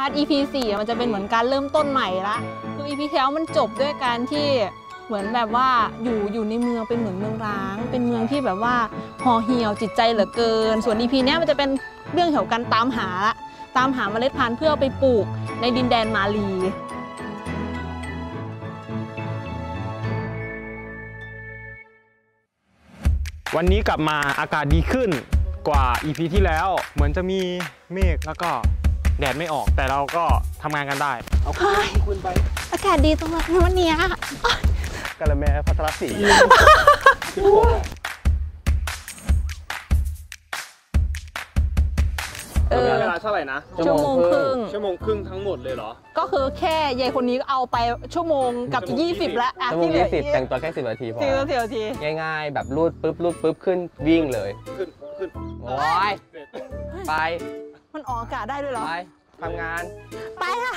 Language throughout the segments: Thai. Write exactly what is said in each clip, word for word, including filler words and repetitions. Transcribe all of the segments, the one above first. พาร์ท อี พี สี่ มันจะเป็นเหมือนการเริ่มต้นใหม่ละคือ อี พี ที่แล้วมันจบด้วยการที่เหมือนแบบว่าอยู่อยู่ในเมืองเป็นเหมือนเมืองร้างเป็นเมืองที่แบบว่าห่อเหี่ยวจิตใจเหลือเกินส่วน อี พี เนี้ยมันจะเป็นเรื่องเกี่ยวกันตามหาละตามหาเมล็ดพันธุ์เพื่อไปปลูกในดินแดนมาลีวันนี้กลับมาอากาศดีขึ้นกว่า อี พี ที่แล้วเหมือนจะมีเมฆแล้วก็แดดไม่ออกแต่เราก็ทำงานกันได้เอาคุณไปอากาศดีตรงนั้นวันนี้กาละแมพัทรศรีเวลาเท่าไหร่นะชั่วโมงครึ่งชั่วโมงครึ่งทั้งหมดเลยเหรอก็คือแค่ยายคนนี้ก็เอาไปชั่วโมงกับยี่สิบละชั่วโมงยี่สิบแต่งตัวแค่สิบนาทีพอสิบนาทีง่ายๆแบบรูดปุ๊บรูดปุ๊บขึ้นวิ่งเลยขึ้นขึ้นโอ้ยไปมันออกอากาศได้ด้วยเหรอไปทำงานไปค่ะ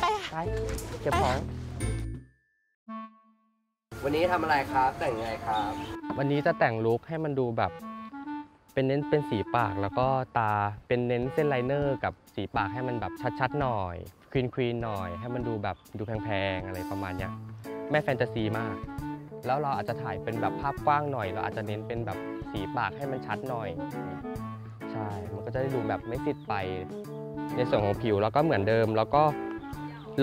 ไปไปเก็บของวันนี้ทำอะไรครับแต่งไงครับวันนี้จะแต่งลุคให้มันดูแบบเป็นเน้นเป็นสีปากแล้วก็ตาเป็นเน้นเส้นไลเนอร์กับสีปากให้มันแบบชัดๆหน่อยควีนควีนหน่อยให้มันดูแบบดูแพงๆอะไรประมาณนี้ไม่แฟนตาซีมากแล้วเราอาจจะถ่ายเป็นแบบภาพกว้างหน่อยเราอาจจะเน้นเป็นแบบสีปากให้มันชัดหน่อยใช่มันก็จะได้ดูแบบไม่ติดไปในส่วนของผิวแล้วก็เหมือนเดิมแล้วก็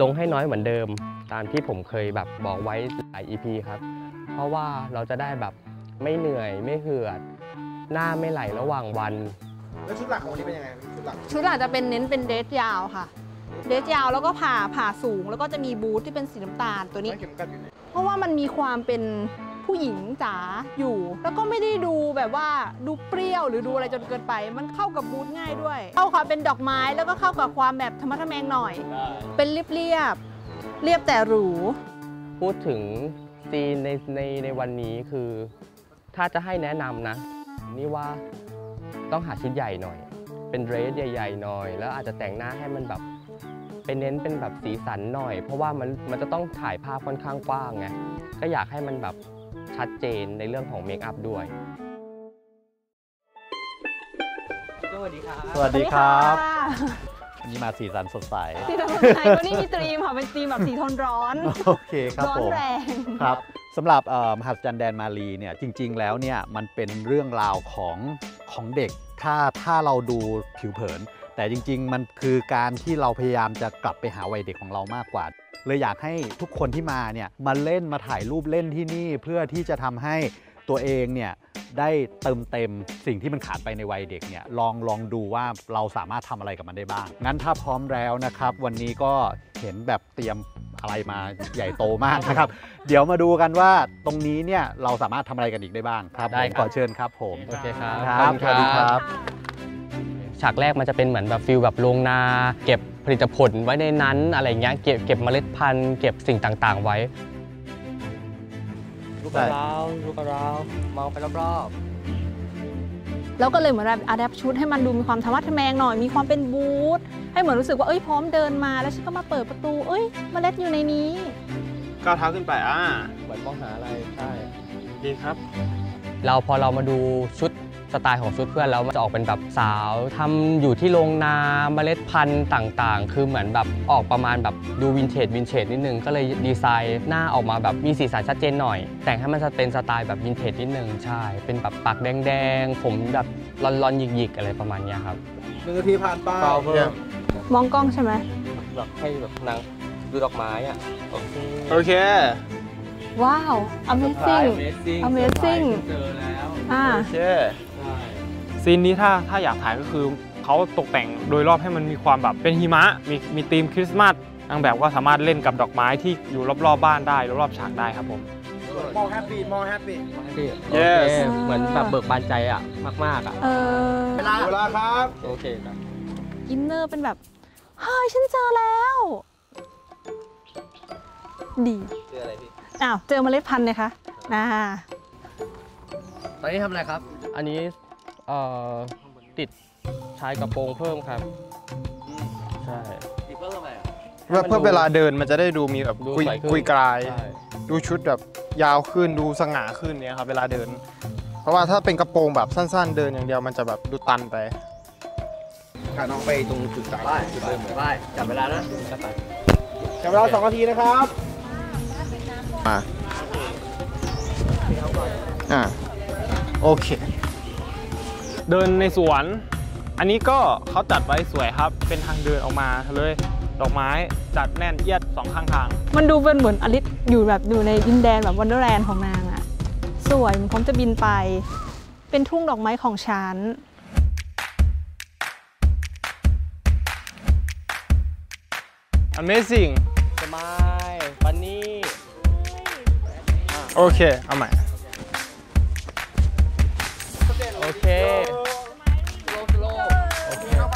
ลงให้น้อยเหมือนเดิมตามที่ผมเคยแบบบอกไว้หลาย อี พี ครับเพราะว่าเราจะได้แบบไม่เหนื่อยไม่เหือดหน้าไม่ไหลระหว่างวันแล้วชุดหลักของวันนี้เป็นยังไงชุดหลักชุดหลักจะเป็นเน้นเป็นเดรสยาวค่ะเดรสยาวแล้วก็ผ่าผ่าสูงแล้วก็จะมีบูทที่เป็นสีน้ำตาลตัวนี้เพราะว่ามันมีความเป็นผู้หญิงจ๋าอยู่แล้วก็ไม่ได้ดูแบบว่าดูเปรี้ยวหรือดูอะไรจนเกินไปมันเข้ากับบูทง่ายด้วยเข้ากับเป็นดอกไม้แล้วก็เข้ากับความแบบธรรมะทะแมงหน่อยเป็นเรียบเรียบเรียบแต่หรูพูดถึงซีนในในในวันนี้คือถ้าจะให้แนะนำนะนี่ว่าต้องหาชุดใหญ่หน่อยเป็นเดรสใหญ่ๆหน่อยแล้วอาจจะแต่งหน้าให้มันแบบเป็นเน้นเป็นแบบสีสันหน่อยเพราะว่ามันมันจะต้องถ่ายภาพค่อนข้างกว้างไงก็อยากให้มันแบบชัดเจนในเรื่องของเมคอัพด้วยสวัสดีครับสวัสดีครับนี่มาสีสันสดใสสีสันสดใสวันนี้มีธีมค่ะเป็นธีมแบบสีทนร้อนโอเคครับร้อนแรงครับสำหรับมหัศจรรย์แดนมาลีเนี่ยจริงๆแล้วเนี่ยมันเป็นเรื่องราวของของเด็กถ้าถ้าเราดูผิวเผินแต่จริงๆมันคือการที่เราพยายามจะกลับไปหาวัยเด็กของเรามากกว่าเลยอยากให้ทุกคนที่มาเนี่ยมาเล่นมาถ่ายรูปเล่นที่นี่เพื่อที่จะทำให้ตัวเองเนี่ยได้เติมเต็มสิ่งที่มันขาดไปในวัยเด็กเนี่ยลองลองดูว่าเราสามารถทำอะไรกับมันได้บ้างงั้นถ้าพร้อมแล้วนะครับวันนี้ก็เห็นแบบเตรียมอะไรมาใหญ่โตมากนะครับเดี๋ยวมาดูกันว่าตรงนี้เนี่ยเราสามารถทำอะไรกันอีกได้บ้างครับได้ขอเชิญครับผมโอเคครับครับสวัสดีครับฉากแรกมันจะเป็นเหมือนแบบฟิลแบบโรงนาเก็บผลิตผลไว้ในนั้นอะไรเงี้ยเก็บเก็บเมล็ดพันธุ์เก็บสิ่งต่างๆไว้ลูกกระราวลูกกระราวมองไปรอบๆแล้วก็เลยเหมือนแบบอัดแอปชุดให้มันดูมีความธรรมะทะแมงหน่อยมีความเป็นบูทให้เหมือนรู้สึกว่าเอ้ยพร้อมเดินมาแล้วฉันก็มาเปิดประตูเอ้ยเมล็ดอยู่ในนี้ก้าวเท้าขึ้นไปอ่าเหมือนมองหาอะไรใช่ดีครับเราพอเรามาดูชุดสไตล์ของชุดเพื่อนแล้วมันจะออกเป็นแบบสาวทำอยู่ที่โรงนาเมล็ดพันธุ์ต่างๆคือเหมือนแบบออกประมาณแบบดูวินเทจวินเทจนิดนึงก็เลยดีไซน์หน้าออกมาแบบมีสีสันชัดเจนหน่อยแต่งให้มันเป็นสไตล์แบบวินเทจนิดนึงใช่เป็นแบบปากแดงๆผมแบบลอนๆหยิกๆอะไรประมาณนี้ครับหนึ่งนาทีผ่านไปมองกล้องใช่ไหมแบบให้แบบนางดูดอกไม้อ่ะโอเคว้าว Amazing Amazing เจอแล้วอ่าใช่ซีนนี้ถ้าถ้าอยากถ่ายก็คือเขาตกแต่งโดยรอบให้มันมีความแบบเป็นหิมะมีมีธีมคริสต์มาสนางแบบก็สามารถเล่นกับดอกไม้ที่อยู่รอบๆบ้านได้รอบๆฉากได้ครับผมมองแฮปปี้มองแฮปปี้มองแฮปปี้เย้เหมือนแบบเบิกบานใจอ่ะมากๆอ่ะเวลาเวลาครับโอเคครับยิ้มเนอร์เป็นแบบเฮ้ยฉันเจอแล้วดีเจออะไรพี่อ้าวเจอเมล็ดพันธุ์เลยคะน่าตอนนี้ทำอะไรครับอันนี้ติดชายกระโปรงเพิ่มครับใช่ติดเพิ่มทำไมเพื่อเวลาเดินมันจะได้ดูมีแบบคุยกลายดูชุดแบบยาวขึ้นดูสง่าขึ้นเนี่ยครับเวลาเดินเพราะว่าถ้าเป็นกระโปรงแบบสั้นๆเดินอย่างเดียวมันจะแบบดูตันไป พาน้องไปตรงจุดสามจุดเริ่มเลยได้จับเวลานะจับเวลาสองนาทีนะครับอ่าอ่าโอเคเดินในสวนอันนี้ก็เขาจัดไว้สวยครับเป็นทางเดินออกมาเลยดอกไม้จัดแน่นเอียดสองข้างทางมันดูเป็นเหมือนอลิซอยู่แบบอยู่ในดินแดนแบบวันเดอร์แลนด์ของนางอะสวยพร้อมจะบินไปเป็นทุ่งดอกไม้ของฉันAmazing สบายปันนี่โอเคเอาใหม่โอเค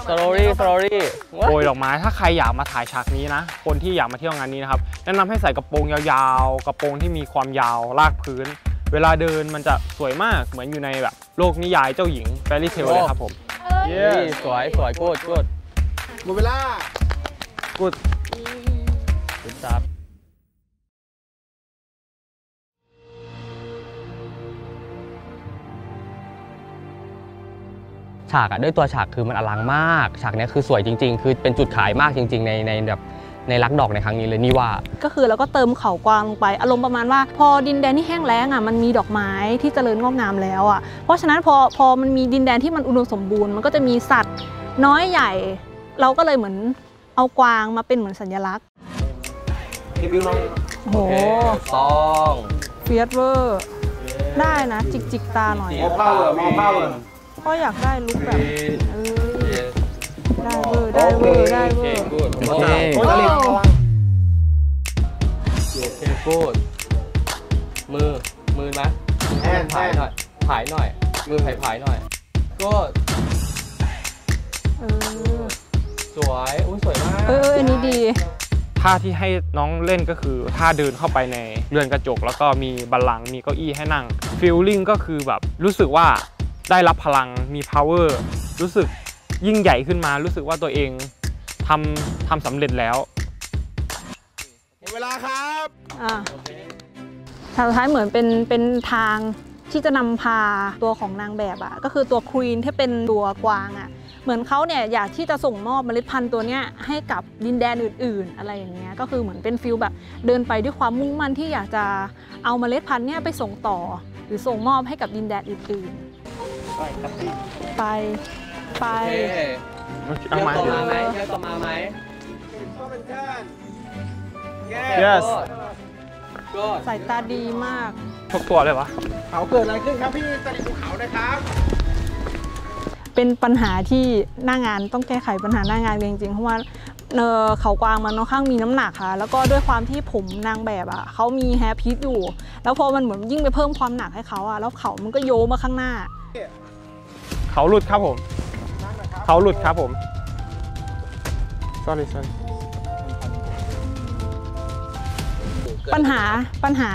สโลรี่สโลรี่โอยดอกไม้ถ้าใครอยากมาถ่ายฉากนี้นะคนที่อยากมาเที่ยวงานนี้นะครับแนะนำให้ใส่กระโปรงยาวๆกระโปรงที่มีความยาวลากพื้นเวลาเดินมันจะสวยมากเหมือนอยู่ในแบบโลกนิยายเจ้าหญิงแฟรี่เทลเลยครับผมเย้สวยสวยโคตรโคตรหมดเวลากูดคุณซับฉากอะด้วยตัวฉากคือมันอลังมากฉากนี้คือสวยจริงๆคือเป็นจุดขายมากจริงๆในในแบบในรักดอกในครั้งนี้เลยนี่ว่าก็คือเราก็เติมเขากวางลงไปอารมณ์ประมาณว่าพอดินแดนที่แห้งแล้งอ่ะมันมีดอกไม้ที่เจริญงอกงามแล้วอ่ะเพราะฉะนั้นพอพอมันมีดินแดนที่มันอุดมสมบูรณ์มันก็จะมีสัตว์น้อยใหญ่เราก็เลยเหมือนเอากวางมาเป็นเหมือนสัญลักษณ์พี่บิวลองโอ้โหซองเฟียสเวอร์ได้นะจิกจิกตาหน่อยมอเป้าเลยมอเป้าเลยก็อยากได้ลุคแบบได้เวอร์ได้เวอร์ได้เวอร์โอเคโอ้เคพูดมือมือนะถ่ายหน่อยถ่ายหน่อยมือถ่ายถ่ายหน่อยก็สวยอุ้ยสวยมากเอออันนี้ดีท่าที่ให้น้องเล่นก็คือท่าเดินเข้าไปในเรือนกระจกแล้วก็มีบัลลังก์มีเก้าอี้ให้นั่งฟีลลิ่งก็คือแบบรู้สึกว่าได้รับพลังมี power รู้สึกยิ่งใหญ่ขึ้นมารู้สึกว่าตัวเองทำทำสำเร็จแล้วเวลาครับอ่าทางท้ายเหมือนเป็นเป็นทางที่จะนำพาตัวของนางแบบอ่ะก็คือตัวควีนที่เป็นตัวกวางอ่ะเหมือนเขาเนี่ยอยากที่จะส่งมอบเมล็ดพันธุ์ตัวเนี้ยให้กับดินแดนอื่นๆอะไรอย่างเงี้ยก็คือเหมือนเป็นฟิลแบบเดินไปด้วยความมุ่งมั่นที่อยากจะเอาเมล็ดพันธุ์เนี้ยไปส่งต่อหรือส่งมอบให้กับดินแดนอื่นๆไปครับไปไปเอามาไหมเอามาไหม yes สายตาดีมากทุกตัวเลยวะเขาเกิดอะไรขึ้นครับพี่ตะลิงภูเขานะครับเป็นปัญหาที่หน้างานต้องแก้ไขปัญหาหน้างานจริงๆเพราะว่าเออเขากวางมันค่อนข้างมีน้ำหนักค่ะแล้วก็ด้วยความที่ผมนางแบบอ่ะเขามีแฮร์พีซอยู่แล้วพอมันเหมือนยิ่งไปเพิ่มความหนักให้เขาอ่ะแล้วเขามันก็โยมาข้างหน้าเขาหลุดครับผมเขาหลุดครับผม sorry sorry ปัญหาปัญหา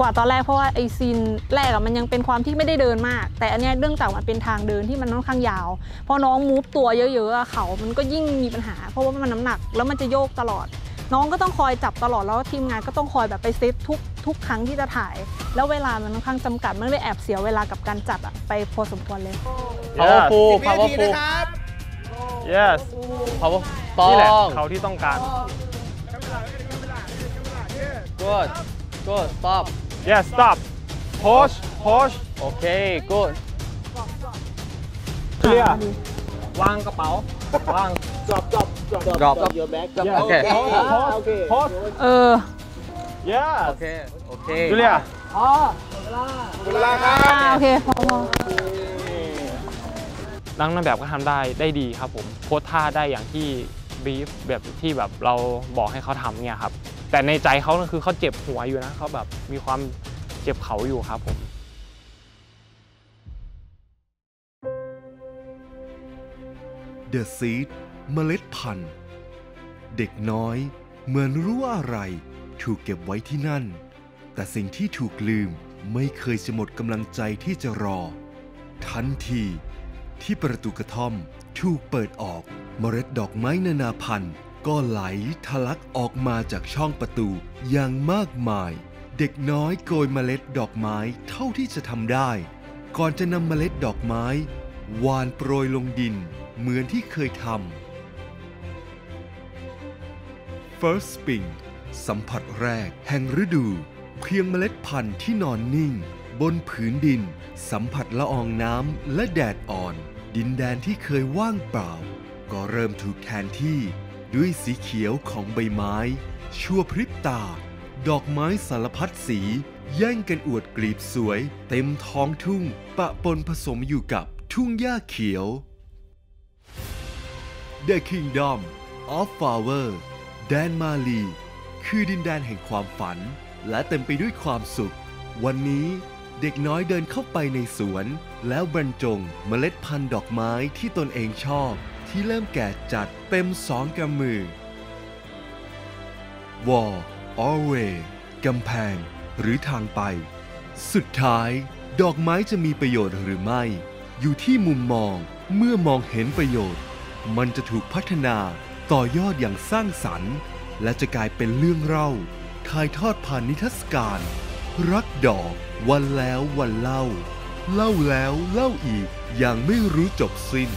กว่าตอนแรกเพราะว่าไอซีนแรกอะมันยังเป็นความที่ไม่ได้เดินมากแต่อันนี้เรื่องจากมันเป็นทางเดินที่มันค่อนข้างยาวพอน้องมูฟตัวเยอะๆเขามันก็ยิ่งมีปัญหาเพราะว่ามันน้ำหนักแล้วมันจะโยกตลอดน้องก็ต้องคอยจับตลอดแล้วทีมงานก็ต้องคอยแบบไปเซฟทุกทุกครั้งที่จะถ่ายแล้วเวลามันค่อนข้างจำกัดมันเลยแอบเสียเวลากับการจับอะไปพอสมควรเลย powerful powerful yes power นี่แหละเขาที่ต้องการ good good stop yes stop push push โอเค good clear วางกระเป๋าวาง drop drop drop drop your bag โอเค push เออ yes โอเคโอเค clear อ๋อเวลาเวลาครับโอเคพอนักนางแบบก็ทำได้ได้ดีครับผมโพสท่าได้อย่างที่บีฟแบบที่แบบเราบอกให้เขาทำเนี่ยครับแต่ในใจเขาคือเขาเจ็บหัวอยู่นะเขาแบบมีความเจ็บเขาอยู่ครับผมเดอะซีดเมล็ดพันธุ์เด็กน้อยเหมือนรู้อะไรถูกเก็บไว้ที่นั่นแต่สิ่งที่ถูกลืมไม่เคยจะหมดกำลังใจที่จะรอทันทีที่ประตูกระท่อมถูกเปิดออกเมล็ดดอกไม้นานาพันธุ์ก็ไหลทะลักออกมาจากช่องประตูอย่างมากมายเด็กน้อยโกยเมล็ดดอกไม้เท่าที่จะทำได้ก่อนจะนำเมล็ดดอกไม้หว่านโปรยลงดิน เหมือนที่เคยทำ First Spring สัมผัสแรกแห่งฤดูเพียงเมล็ดพันธุ์ที่นอนนิ่งบนผืนดินสัมผัสละอองน้ำและแดดอ่อนดินแดนที่เคยว่างเปล่าก็เริ่มถูกแทนที่ด้วยสีเขียวของใบไม้ชั่วพริบตาดอกไม้สารพัดสีแย่งกันอวดกลีบสวยเต็มท้องทุ่งปะปนผสมอยู่กับทุ่งหญ้าเขียว The Kingdom of Flower แดนมาลีคือดินแดนแห่งความฝันและเต็มไปด้วยความสุขวันนี้เด็กน้อยเดินเข้าไปในสวนแล้วบรรจงเมล็ดพันธุ์ดอกไม้ที่ตนเองชอบที่เริ่มแก่จัดเต็มสองกำมือ Wall or Way กำแพงหรือทางไปสุดท้ายดอกไม้จะมีประโยชน์หรือไม่อยู่ที่มุมมองเมื่อมองเห็นประโยชน์มันจะถูกพัฒนาต่อยอดอย่างสร้างสรรค์และจะกลายเป็นเรื่องเล่าถ่ายทอดผ่านนิทรรศการรักดอกวันแล้ววันเล่าเล่าแล้วเล่าอีกอย่างไม่รู้จบสิ้น